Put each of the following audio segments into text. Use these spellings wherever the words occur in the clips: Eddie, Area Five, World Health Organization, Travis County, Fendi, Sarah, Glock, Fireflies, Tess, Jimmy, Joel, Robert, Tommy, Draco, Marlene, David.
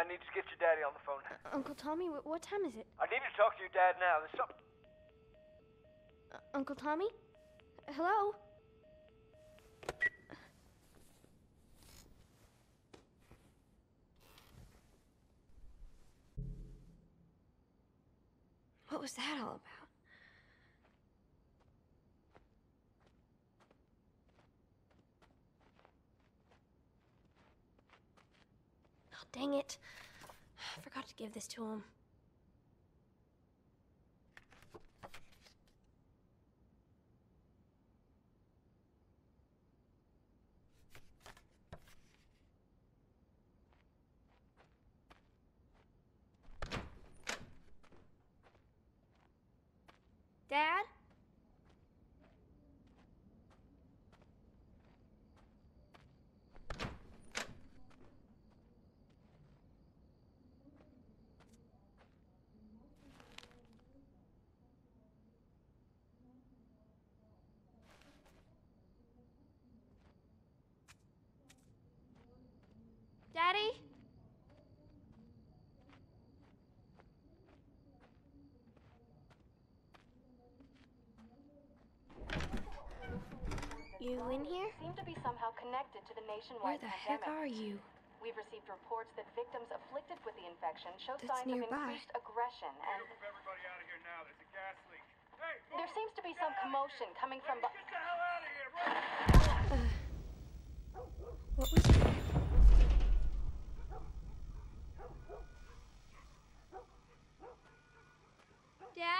I need to get your daddy on the phone. Uncle Tommy, what time is it? I need to talk to your dad now. There's something... Uncle Tommy? Hello? What was that all about? Dang it. I forgot to give this to him. Dad? Daddy? You in here? Seem to be somehow connected to the nationwide pandemic. Where the heck are you? We've received reports that victims afflicted with the infection show signs of increased aggression and... Move everybody out of here now. There's a gas leak. Hey, move. There seems to be some commotion coming from... Get the hell out of here! What was that? Dad? Dad?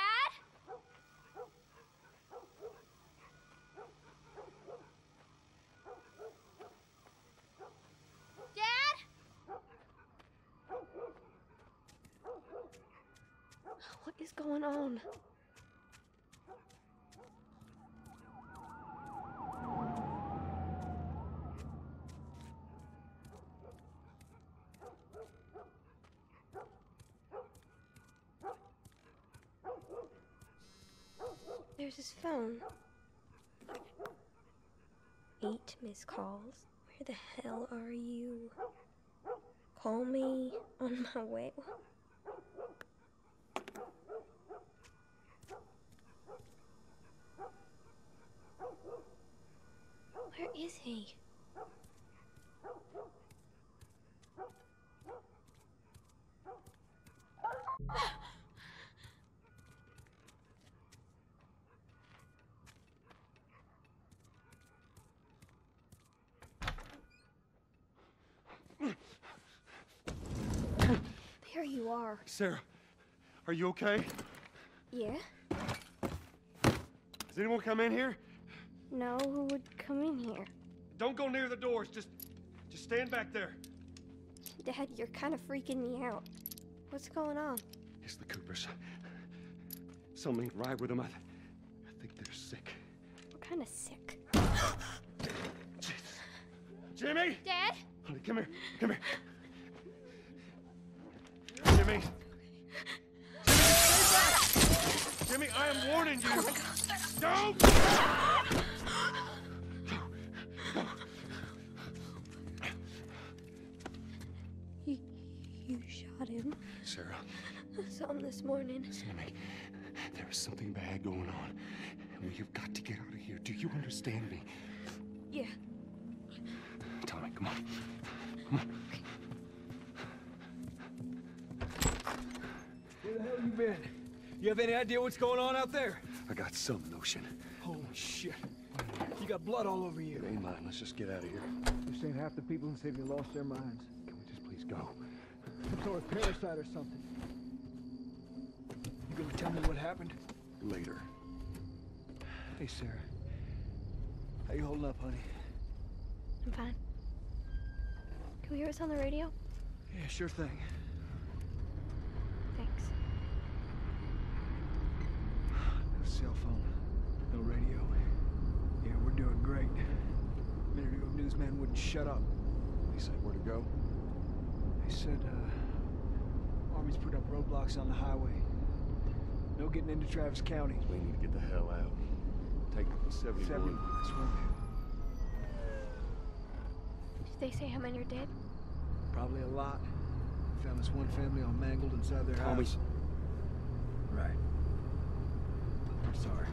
What is going on? There's his phone. 8 missed calls. Where the hell are you? Call me on my way. Where is he? There you are. Sarah, are you okay? Yeah. Does anyone come in here? No, who would come in here? Don't go near the doors. Just stand back there. Dad, you're kind of freaking me out. What's going on? It's the Coopers. Something ain't right with them. I think they're sick. What kind of sick? Jimmy! Dad? Honey, come here. Come here. Jimmy. Jimmy, stay back! Jimmy, I am warning you. Don't! Go. You shot him? Sarah. I saw him this morning. Listen to me. There is something bad going on. And we've got to get out of here. Do you understand me? Yeah. Tommy, come on. Come on. Where the hell you been? You have any idea what's going on out there? I got some notion. Holy shit. You got blood all over you. It ain't mine. Let's just get out of here. This ain't half the people in the city lost their minds. Can we just please go? Some sort of parasite or something. You gonna tell me what happened? Later. Hey, Sarah. How you holding up, honey? I'm fine. Can we hear us on the radio? Yeah, sure thing. Thanks. No cell phone. No radio. Yeah, we're doing great. A minute ago, the newsman wouldn't shut up. He said where to go? He said, Army's put up roadblocks on the highway. No getting into Travis County. We need to get the hell out. Take 71. 71, that's one man. Did they say how many are dead? Probably a lot. We found this one family all mangled inside their house. Right. I'm sorry.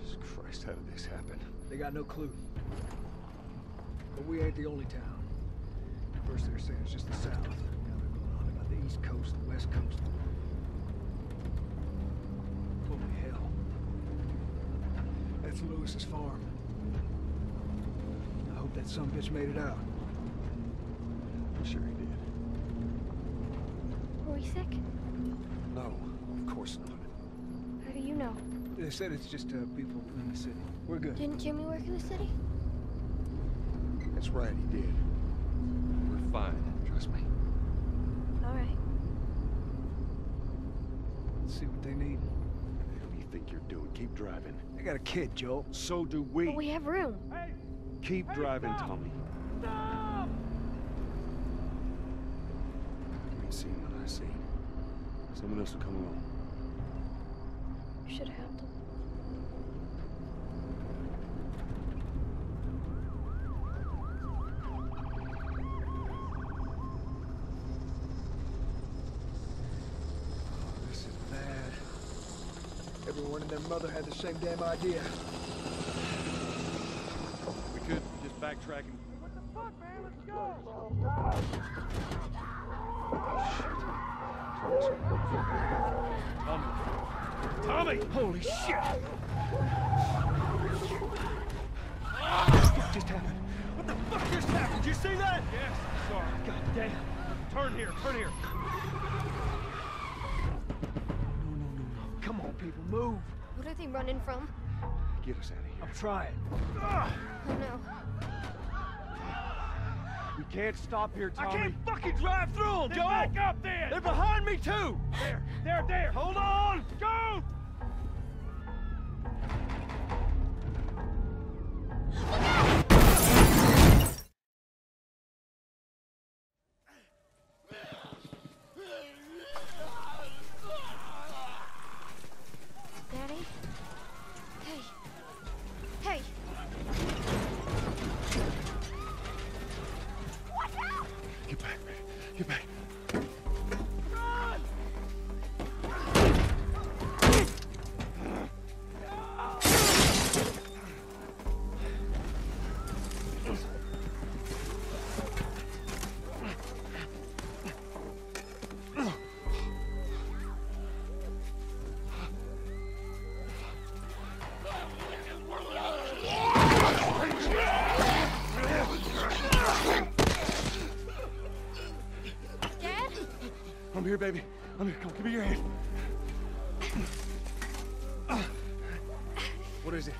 Jesus Christ, how did this happen? They got no clue. But we ain't the only town. At first they were saying it's just the South. Now they're going on about the East Coast, the West Coast. Holy hell. That's Lewis's farm. I hope that son of a bitch made it out. I'm sure he did. Were we sick? No, of course not. How do you know? They said it's just people in the city. We're good. Didn't Jimmy work in the city? That's right, he did. We're fine, trust me. All right. Let's see what they need. Think you're doing. Keep driving. I got a kid, Joel. So do we. But we have room. Hey. Keep driving, stop. Tommy. Stop! You ain't seen what I seen. Someone else will come along. You should have helped him. Everyone and their mother had the same damn idea. We could just backtrack and... What the fuck, man? Let's go! Oh, shit. Tommy! Tommy! Holy shit! What the fuck just happened? What the fuck just happened? Did you see that? Yes, sorry. God damn. Turn here, turn here. People move. What are they running from? Get us out of here. I'm trying. Oh no. We can't stop here, Tommy. I can't fucking drive through them, Joel. Back up there. They're behind me too. There. Hold on. Go. Get back. Run! I'm here, baby. I'm here. Come on, give me your hand. What is it?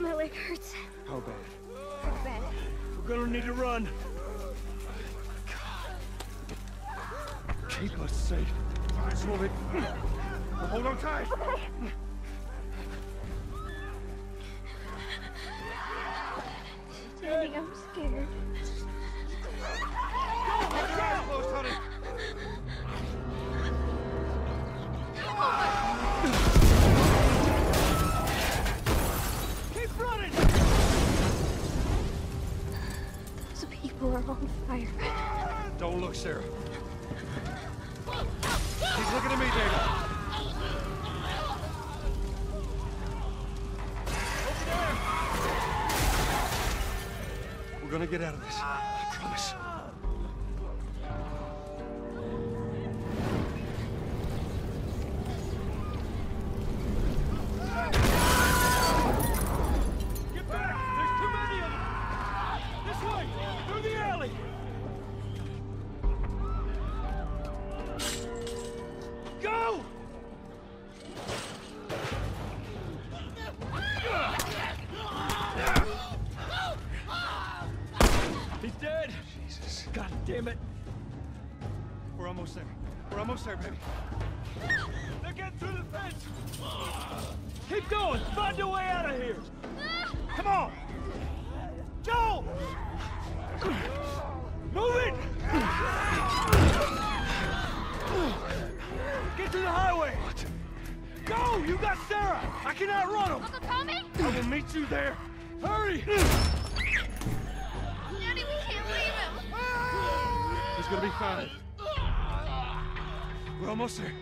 My leg hurts. How bad? Bad. We're gonna need to run. God. Keep us safe. Let's move it. Hold on tight. Okay. Daddy, I'm scared. Hold your eyes closed, honey. Keep running. Those people are on fire. Don't look, Sarah. He's looking at me, David. We're gonna get out of this. I promise. Get back! There's too many of them! This way! Through the alley! Go! God damn it! We're almost there. We're almost there, baby. They're getting through the fence! Keep going! Find a way out of here! Come on! Joel! Move it! Get to the highway! What? Go! You got Sarah! I cannot run him! Uncle Tommy? I will meet you there! Hurry! It's gonna be fine. We're almost there.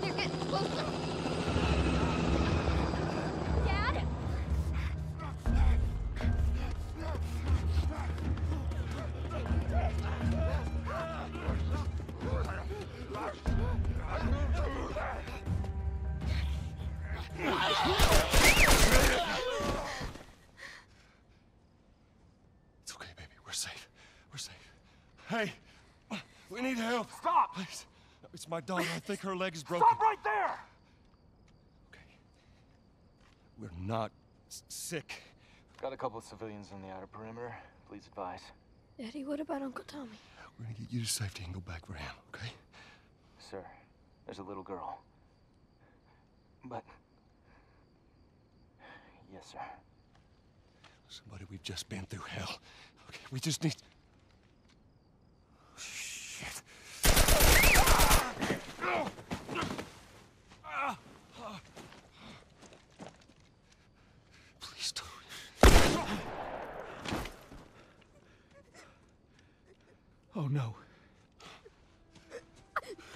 They're getting closer. Dad? Hey, we need help. Stop! Please. It's my daughter. I think her leg is broken. Stop right there! Okay. We're not sick. Got a couple of civilians on the outer perimeter. Please advise. Eddie, what about Uncle Tommy? We're gonna get you to safety and go back for him, okay? Sir, there's a little girl. But... yes, sir. Somebody, we've just been through hell. Okay, we just need... Please don't. Oh no.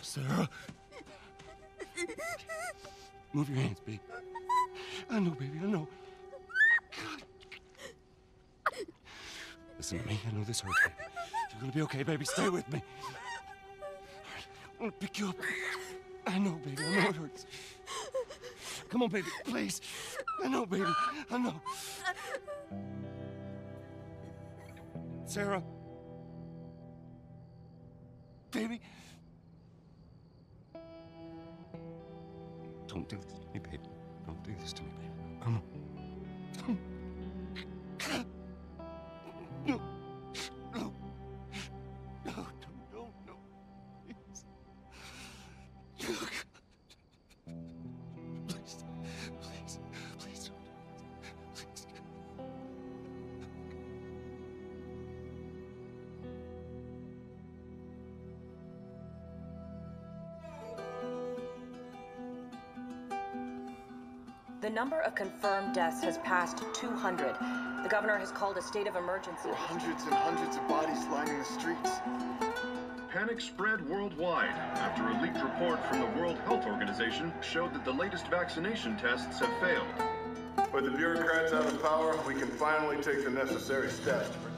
Sarah. Move your hands, baby. I know, baby, I know. God. Listen to me, I know this hurts, baby. You're gonna be okay, baby. Stay with me. All right, I'm gonna pick you up. I know, baby. I know it hurts. Come on, baby. Please. I know, baby. I know. Sarah. Baby. Don't do this to me, baby. Don't do this to me, baby. I know. The number of confirmed deaths has passed 200. The governor has called a state of emergency. There are hundreds and hundreds of bodies lining the streets. Panic spread worldwide after a leaked report from the World Health Organization showed that the latest vaccination tests have failed. With the bureaucrats out of power, we can finally take the necessary steps to protect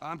I'm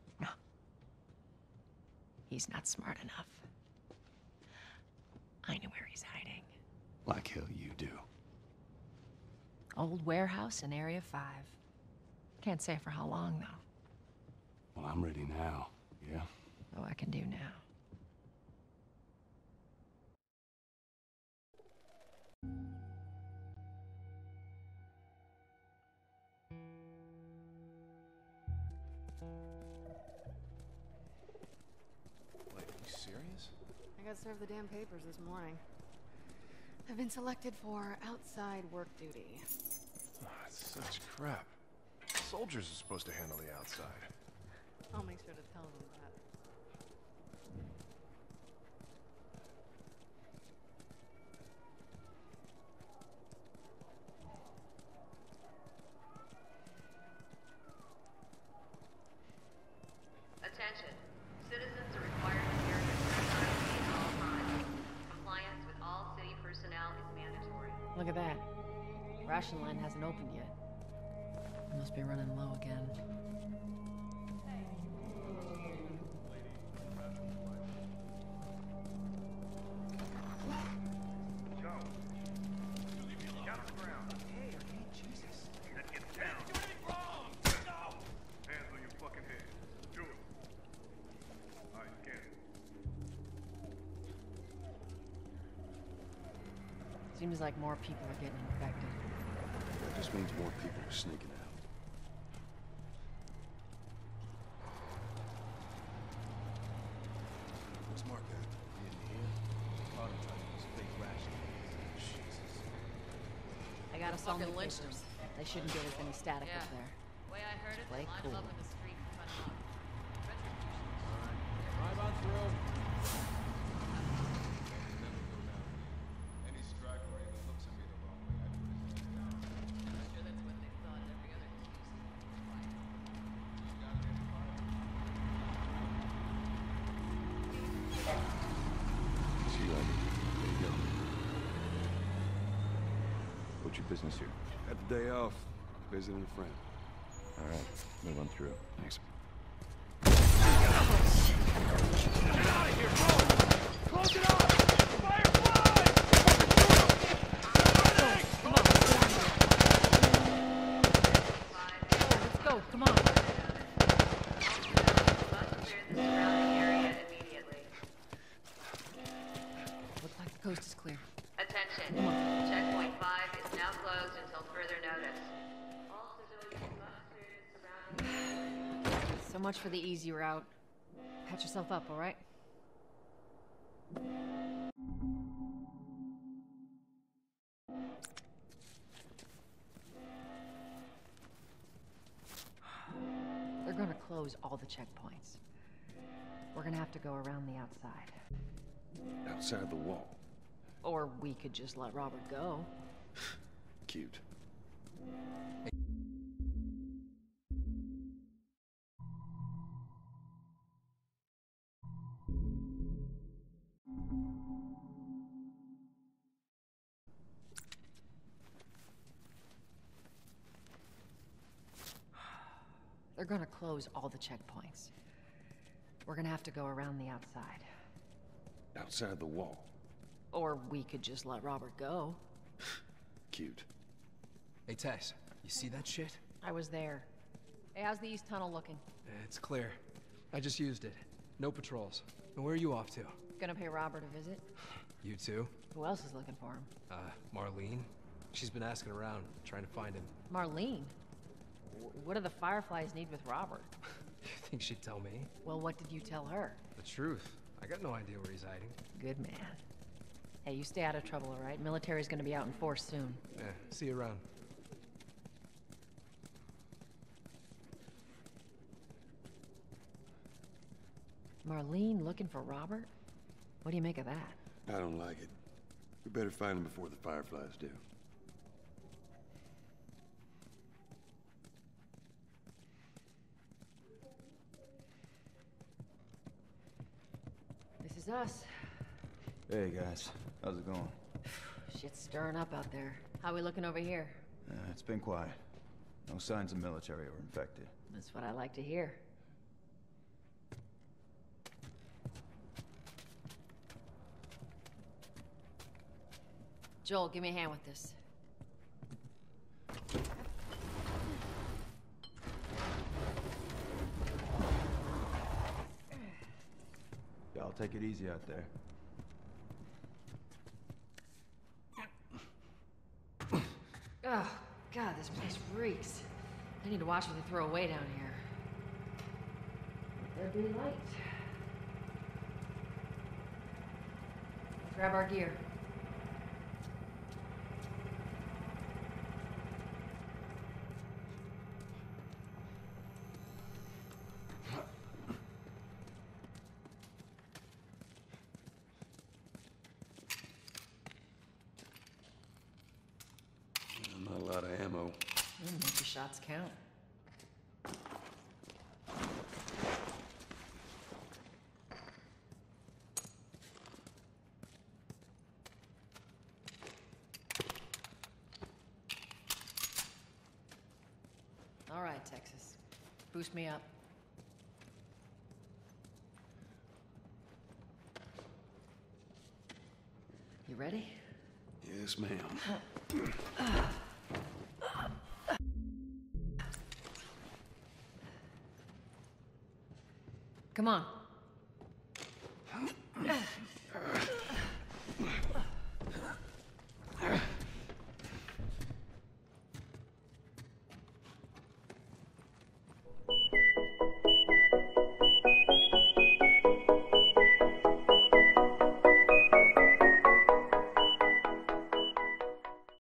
He's not smart enough. I know where he's hiding. Like hell you do. Old warehouse in Area 5. Can't say for how long, though. Well, I'm ready now, yeah? Oh, I can do now. I got served the damn papers this morning. I've been selected for outside work duty. Oh, that's such crap. Soldiers are supposed to handle the outside. I'll make sure to tell them that. Attention. Citizens are required to hear personnel is mandatory. Look at that. Ration line hasn't opened yet. It must be running low again. Seems like more people are getting infected. That just means more people are sneaking out. What's Mark at? In here? Prototypes, fake rations. Jesus. I got us all new papers. They shouldn't give us any static up there. The way I heard it, they lined up in the street in front of us. Drive on through. What's your business here? Got the day off. Visiting a friend. All right, move on through. Thanks. here. Close it off! For the easy route. Patch yourself up, all right? They're gonna close all the checkpoints. We're gonna have to go around the outside. Outside the wall? Or we could just let Robert go. Cute. They're gonna close all the checkpoints. We're gonna have to go around the outside. Outside the wall? Or we could just let Robert go. Cute. Hey, Tess, you see that shit? I was there. Hey, how's the east tunnel looking? It's clear. I just used it. No patrols. And where are you off to? Gonna pay Robert a visit. You too? Who else is looking for him? Marlene. She's been asking around, trying to find him. Marlene? What do the Fireflies need with Robert? You think she'd tell me? Well, what did you tell her? The truth. I got no idea where he's hiding. Good man. Hey, you stay out of trouble, all right? Military's gonna be out in force soon. Yeah, see you around. Marlene looking for Robert? What do you make of that? I don't like it. We better find him before the Fireflies do. This is us. Hey guys, how's it going? Shit's stirring up out there. How we looking over here? It's been quiet. No signs of military or infected. That's what I like to hear. Joel, give me a hand with this. I'll take it easy out there. Oh, God, this place reeks. I need to watch what they throw away down here. There'd be light. Let's grab our gear. Shots count. All right, Texas. Boost me up. You ready? Yes, ma'am. Come on.